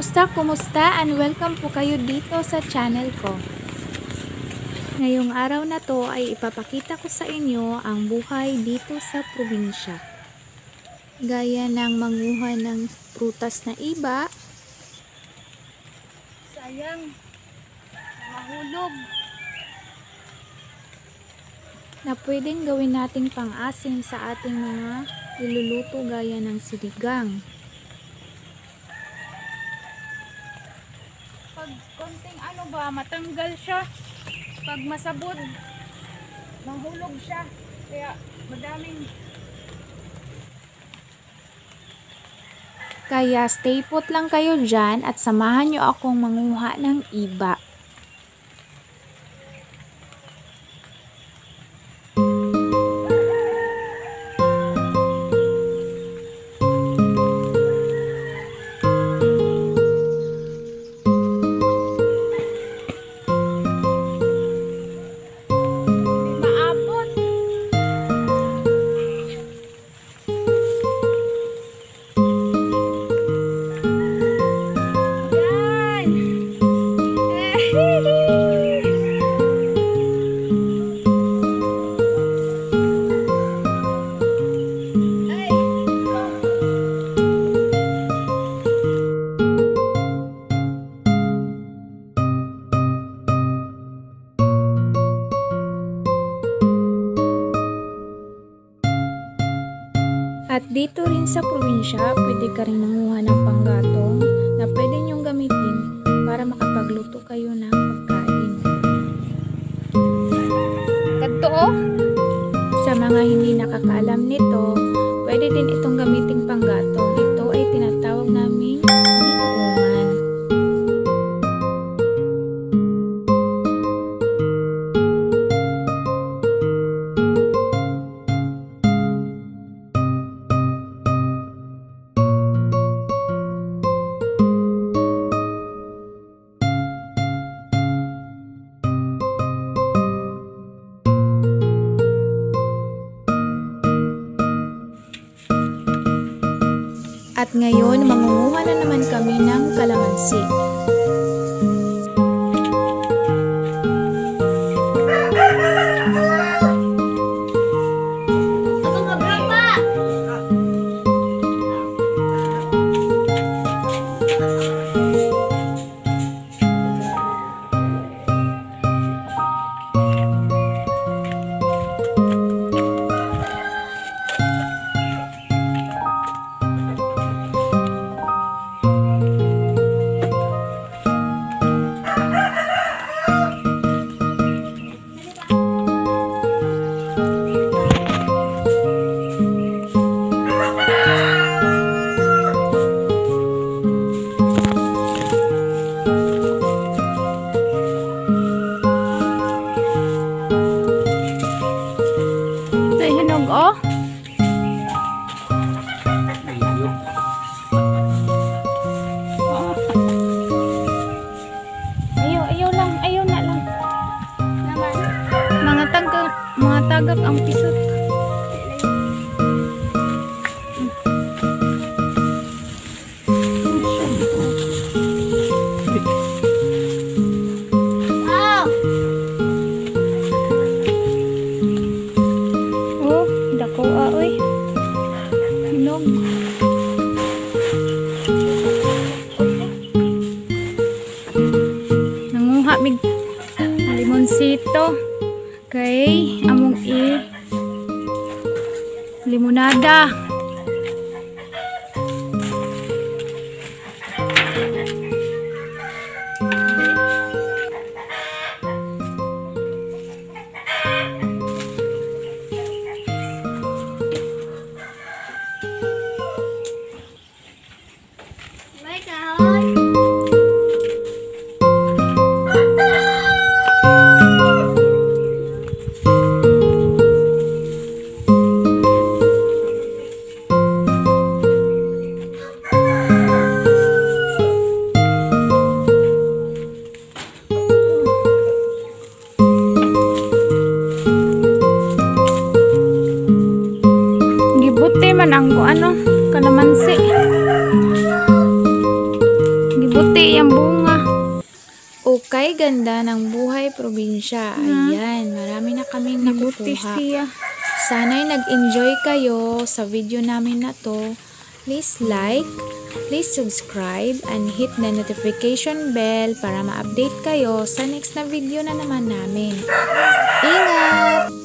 Kumusta and welcome po kayo dito sa channel ko. Ngayong araw na to ay ipapakita ko sa inyo ang buhay dito sa probinsya. Gaya ng manguha ng prutas na iba. Sayang, mahulog. Na pwedeng gawin nating pang-asim sa ating mga iluluto gaya ng sinigang. Konting matanggal siya pag masabod, mahulog siya, kaya kaya stay put lang kayo dyan at samahan nyo akong manguha ng iba. At dito rin sa probinsya, pwede ka rin manguha ng panggatong na pwede niyong gamitin para makapagluto kayo ng pagkain. Totoo? Sa mga hindi nakakaalam nito, pwede din itong gamitin panggatong. Ito ay tinatawag naming nitungan. At ngayon, mangunguha na naman kami ng kalamansi. Agak ang pisot. Oh, dako aoy. Hinog. Nanguha mig limonsito. Okay, among limonada. ang bunga. Okay, ganda ng buhay probinsya. Ayan, marami na kaming nakukuha. Sana'y nag-enjoy kayo sa video namin na to. Please like, please subscribe, and hit the notification bell para ma-update kayo sa next na video na naman namin. Ingat!